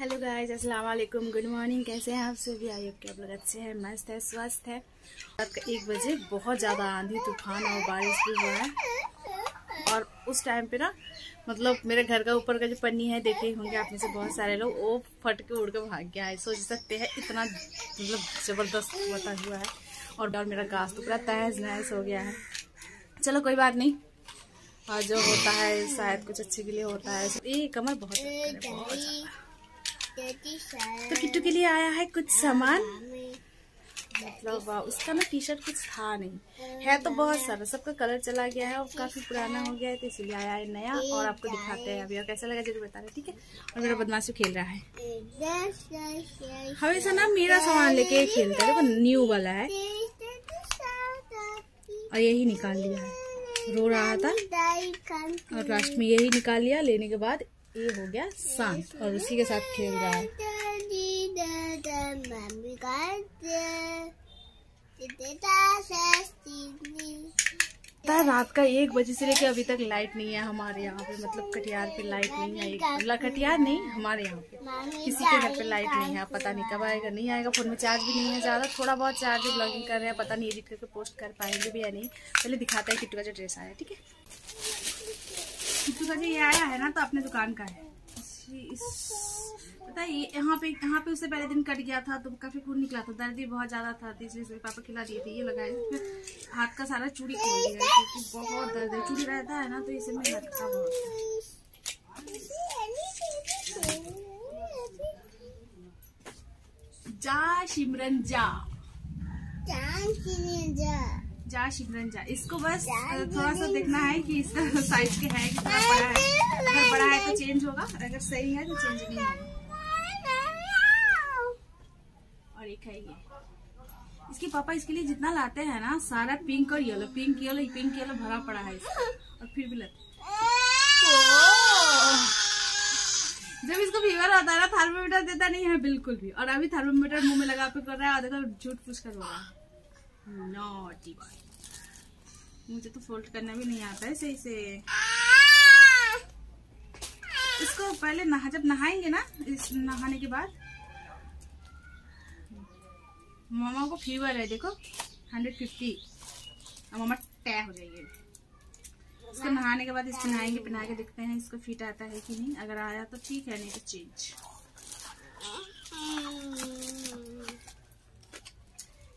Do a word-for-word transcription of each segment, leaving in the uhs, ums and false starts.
Hello guys, अस्सलाम वालेकुम, good morning. कैसे हैं आप सभी? आई होप कि आप लोग अच्छे हैं, मस्त है, स्वस्थ है। रात का एक बजे बहुत ज़्यादा आंधी तूफान और बारिश भी हुआ है और उस टाइम पे ना मतलब मेरे घर का ऊपर का जो पन्नी है, देखे ही होंगे आप में से बहुत सारे लोग, वो फट के उड़ के भाग गया है। सोच सकते हैं इतना मतलब ज़बरदस्त बता हुआ है और मेरा घास तो पूरा तहस नहस हो गया है। चलो कोई बात नहीं, और जो होता है शायद कुछ अच्छे के लिए होता है। ये कमर बहुत बहुत तो किट्टू के लिए आया है कुछ सामान, मतलब उसका ना टी शर्ट कुछ था नहीं, है तो बहुत सारा, सबका कलर चला गया है और काफ़ी पुराना हो गया है, तो इसलिए आया है नया। और आपको दिखाते हैं अभी और कैसा लगा जरूर बता रहे, ठीक है। और मेरा बदमाशू खेल रहा है, हमेशा ना मेरा सामान लेके खेलता है। देखो न्यू वाला है और यही निकाल लिया है, रो रहा था और लास्ट में यही निकाल लिया। लेने के बाद ये हो गया शांत और उसी के साथ खेल रहा है। रात का एक बजे से लेकर अभी तक लाइट नहीं है हमारे यहाँ पे, मतलब कटिहार पे लाइट नहीं है, कटिहार नहीं हमारे यहाँ पे किसी के घर पे लाइट नहीं है। पता नहीं कब आएगा, नहीं आएगा। फोन में चार्ज भी नहीं है ज़्यादा, थोड़ा बहुत चार्ज ब्लॉगिंग कर रहे हैं, पता नहीं एडिट करके पोस्ट कर पाएंगे भी या नहीं। पहले दिखाता है किट्टू का जो ड्रेस आया, ठीक है। किट्टू का जो ये आया है ना, तो अपने दुकान का है। इस पता है यहाँ पे यहाँ पे उससे पहले दिन कट गया था, तो काफी खून निकला था, दर्द भी बहुत ज्यादा था, इसलिए पापा खिला दिए थे। ये लगाए हाथ का सारा चूड़ी खोल दिया क्योंकि बहुत दर्द है। चूड़ी रहता है ना तो इसे में लगता बहुत है। जा सिमरन जा, जा शिवरन जा। इसको बस थोड़ा सा देखना है कि इसका साइज के है कितना बड़ा है। अगर बड़ा है तो चेंज होगा, अगर सही है तो चेंज नहीं होगा। और एक है ये, इसके पापा इसके लिए जितना लाते हैं ना, सारा पिंक और yellow, pink yellow pink yellow भरा पड़ा है इसको, और फिर भी लाते। जब इसको फीवर आता है ना, थर्मोमीटर देता नहीं है बिल्कुल भी, और अभी थर्मोमीटर मुँह में लगा पे कर रहा है, आधा झूठ पूछ कर रहा है। नॉटी बॉय, मुझे तो फोल्ड करना भी नहीं आता है सही से। इसको पहले नहा, जब नहाएंगे ना, इस नहाने के बाद मामा को फीवर है, देखो एक सौ पचास, मामा तय हो जाएगी। इसको नहाने के बाद इसको नहाएंगे पहना के देखते हैं इसको फिट आता है कि नहीं। अगर आया तो ठीक है, नहीं तो चेंज।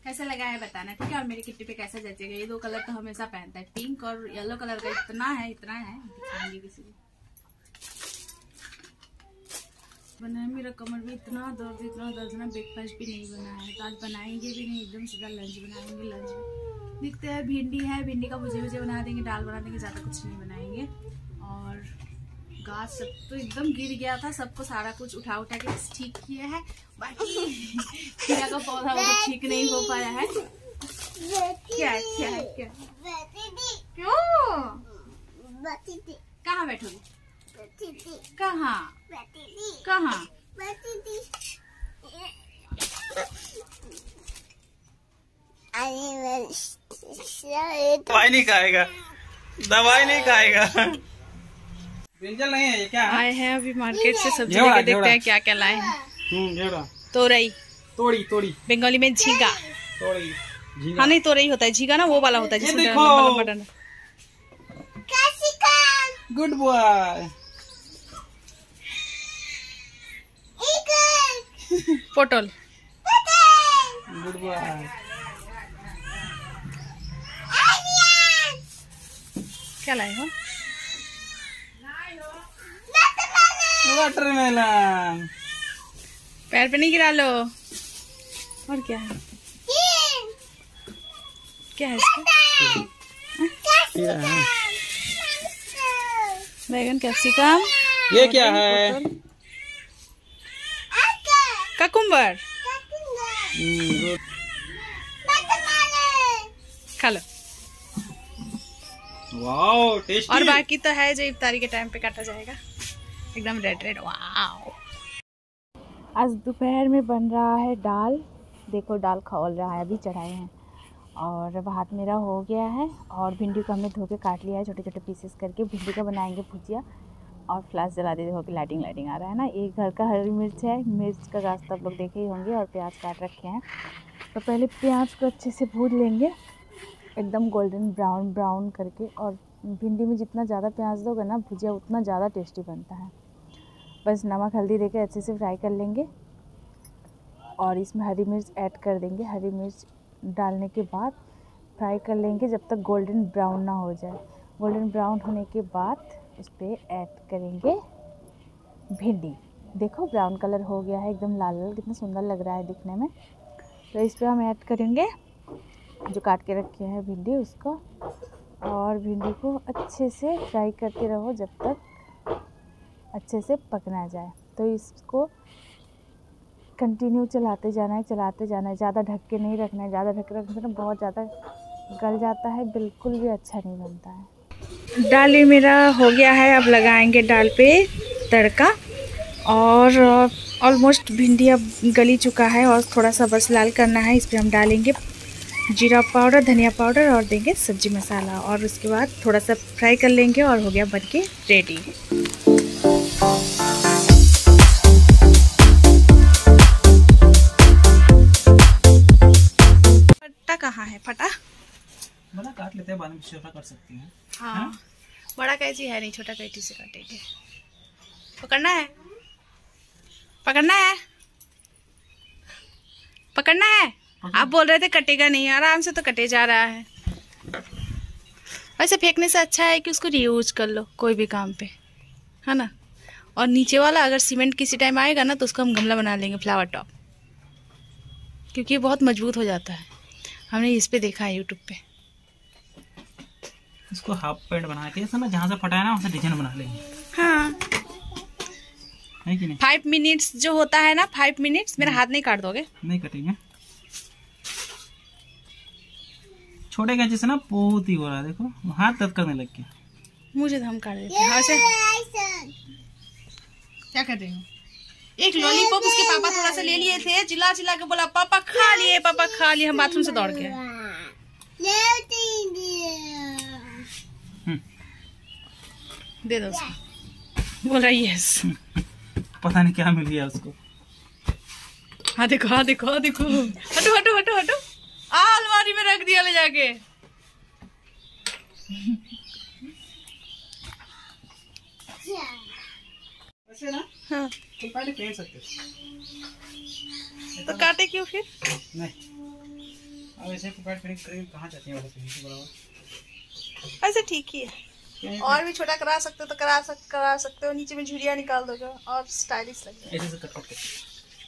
कैसा लगा है बताना, ठीक है। और मेरे किट्टी पे कैसा जचेगा, ये दो कलर तो हमेशा पहनता है, पिंक और येलो कलर का। इतना है इतना है दिखाएंगे किसी को। बना है, मेरा कमर में इतना दर्द इतना दर्द ना, ब्रेकफास्ट भी नहीं बनाया है तो आज बनाएंगे भी नहीं, एकदम सीधा लंच बनाएंगे। लंच में दिखते हैं भिंडी है, भिंडी का भुजे भुजे बना देंगे, दाल बना देंगे, ज़्यादा कुछ नहीं बनाएंगे। और घास सब तो एकदम गिर गया था, सबको सारा कुछ उठा उठा के ठीक किया है, बाकी खीरा का पौधा ठीक नहीं हो पाया है। क्या क्या क्या क्यों कहाँ बैठोगे, कहाँ कहाँ? दवाई नहीं खाएगा, दवाई नहीं खाएगा। ब्रिंजल नहीं है ये, क्या आए हैं अभी मार्केट से सब्जी लेके, देखते हैं क्या क्या लाए हैं। तोरई, तोड़ी तोड़ी बंगाली में झींगा, हाँ नहीं तोरई होता है, झींगा ना वो वाला होता है जिसमें। Good boy. पोटल, गुड बॉय। क्या लाए हो? वाटरमेलन, पैर पे नहीं गिरा लो। और क्या है, क्या है इसका? बैगन, कैप्सिकम, ये क्या है? ककुम्बर। खा लो। Wow tasty. और बाकी तो है जो इफ्तारी के टाइम पे काटा जाएगा, एकदम रेड रेड। वाओ, आज दोपहर में बन रहा है दाल, देखो दाल खौल रहा है, अभी चढ़ाए हैं। और भात मेरा हो गया है और भिंडी को हमने धो के काट लिया है, छोटे छोटे पीसेस करके। भिंडी का बनाएंगे भुजिया, और फ्लैश जला देते हो कि लाइटिंग लाइटिंग आ रहा है ना। ये घर का हरी मिर्च है, मिर्च का घास तो आप लोग देखे ही होंगे, और प्याज काट रखे हैं। तो पहले प्याज को अच्छे से भून लेंगे एकदम गोल्डन ब्राउन ब्राउन करके। और भिंडी में जितना ज़्यादा प्याज दोगे ना भुजिया उतना ज़्यादा टेस्टी बनता है। बस नमक हल्दी देकर अच्छे से फ्राई कर लेंगे और इसमें हरी मिर्च ऐड कर देंगे। हरी मिर्च डालने के बाद फ्राई कर लेंगे जब तक गोल्डन ब्राउन ना हो जाए। गोल्डन ब्राउन होने के बाद उस पर ऐड करेंगे भिंडी। देखो ब्राउन कलर हो गया है, एकदम लाल लाल, कितना सुंदर लग रहा है दिखने में। तो इस पर हम ऐड करेंगे जो काट के रखे हैं भिंडी उसको, और भिंडी को अच्छे से फ्राई करते रहो जब तक अच्छे से पक ना जाए। तो इसको कंटिन्यू चलाते जाना है, चलाते जाना है, ज़्यादा ढक के नहीं रखना है। ज़्यादा ढक के रखने से ना बहुत ज़्यादा गल जाता है, बिल्कुल भी अच्छा नहीं बनता है। दाल भी मेरा हो गया है, अब लगाएंगे दाल पे तड़का। और ऑलमोस्ट भिंडी अब गली चुका है और थोड़ा सा बस लाल करना है। इस पर हम डालेंगे जीरा पाउडर, धनिया पाउडर और देंगे सब्जी मसाला, और उसके बाद थोड़ा सा फ्राई कर लेंगे और हो गया बनके रेडी। फटा कहाँ है? फटा बड़ा काट लेते हैं, बाद में छोटा कर सकती हैं। हाँ बड़ा कैची है नहीं, छोटा कैची से काटेंगे। पकड़ना है, पकड़ना है, पकड़ना है। आप बोल रहे थे कटेगा नहीं, आराम से तो कटे जा रहा है। वैसे फेंकने से अच्छा है कि उसको रीयूज कर लो कोई भी काम पे, है ना। और नीचे वाला अगर सीमेंट किसी टाइम आएगा ना तो उसको हम गमला बना लेंगे, फ्लावर टॉप, क्योंकि ये बहुत मजबूत हो जाता है। हमने इस पे देखा है यूट्यूब पे। इसको हाफ पैंट बना के ना, जहाँ से फटा है ना वहाँ से डिजाइन बना लेंगे। हाँ है कि नहीं? फाइव मिनट्स जो होता है ना, फाइव मिनट्स मेरा हाथ नहीं काट दोगे? नहीं कटेंगे, छोटे कैंची से ना बहुत ही हो रहा है। देखो हाथ दर्द करने लग गया मुझे, हम काट देते हैं। ऐसे क्या कर रहे हो? एक लॉलीपॉप उसके पापा थोड़ा सा ले लिए थे, चिल्ला चिल्ला के बोला पापा खा लिए, पापा खा लिए। हम बाथरूम से दौड़ गए। दे दो, बोल रहा है यस। पता नहीं क्या मिल गया उसको। हाँ देखो, हाँ देखो, हाँ देखो, हटो हटो हटो हटो, आ अलमारी में रख दिया ले जाके। वैसे ना हाँ तुम पहले फेंक सकते तो काटे क्यों फिर? नहीं अब ऐसे कहाँ जाती है, ऐसे ठीक ही है। और भी छोटा करा सकते हो तो करा सक, करा सकते हो। नीचे में झुरिया निकाल दोगे और स्टाइलिश लगेगा। ऐसे कट कट के,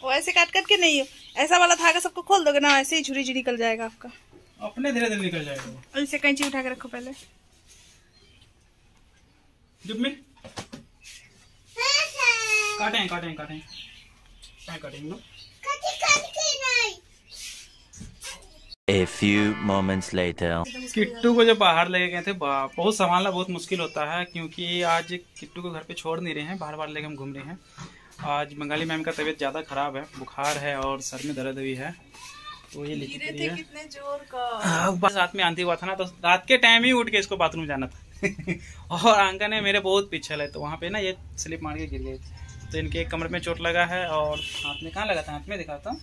वो ऐसे काट कट के नहीं हो, ऐसा वाला धागा सबको खोल दोगे ना, ऐसे ही झुरी झुरी निकल जाएगा आपका, अपने धीरे धीरे निकल जाएगा। ऐसे कैंची उठा के रखो पहले जब में काटें काटें काटें क्या काटेंगे। A few moments later. Kittu को जब बाहर लेके गए थे, बहुत संभालना बहुत मुश्किल होता है, क्योंकि आज किट्टू को घर पे छोड़ नहीं रहे हैं, बाहर बाहर लेके हम घूम रहे हैं। आज बंगाली मैम का तबीयत ज़्यादा ख़राब है, बुखार है और सर में दर्द भी है, तो ये गिरे थे कितने जोर का। रात में आंधी हुआ था ना, तो रात के टाइम ही उठ के इसको बाथरूम जाना था और आंगन है मेरे बहुत पिछल है, तो वहाँ पे ना ये स्लिप मार के गिर गए थे, तो इनके कमर में चोट लगा है। और हाथ में कहाँ लगा था? हाथ में दिखाता हूँ,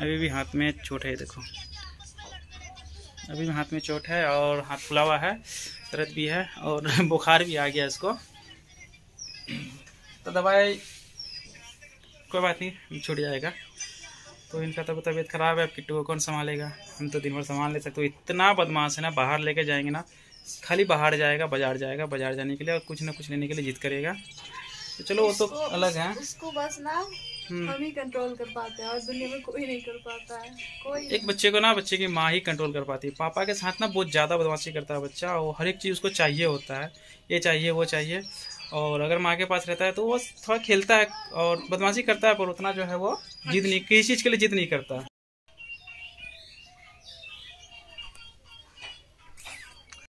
अभी भी हाथ में चोट है। देखो अभी भी हाथ में चोट है और हाथ फुला हुआ है, दर्द भी है और बुखार भी आ गया इसको। तो दवाई कोई बात नहीं, छूट जाएगा। तो इनका तो तबीयत ख़राब है, अब किट्टू को कौन संभालेगा? हम तो दिन भर संभाल ले सकते, तो इतना बदमाश है ना, बाहर लेके जाएंगे ना खाली बाहर जाएगा, बाजार जाएगा, बाजार जाने के लिए और कुछ ना कुछ लेने के लिए जिद करेगा। तो चलो वो तो अलग है, उसको बस ना हम ही कंट्रोल कर पाते हैं और दुनिया में कोई नहीं कर पाता है। कोई एक बच्चे को ना बच्चे की माँ ही कंट्रोल कर पाती है, पापा के साथ ना बहुत ज़्यादा बदमाशी करता है बच्चा, और हर एक चीज़ उसको चाहिए होता है, ये चाहिए वो चाहिए। और अगर माँ के पास रहता है तो वो थोड़ा खेलता है और बदमाशी करता है, पर उतना जो है वो जिद नहीं, किसी चीज़ के लिए जिद नहीं करता।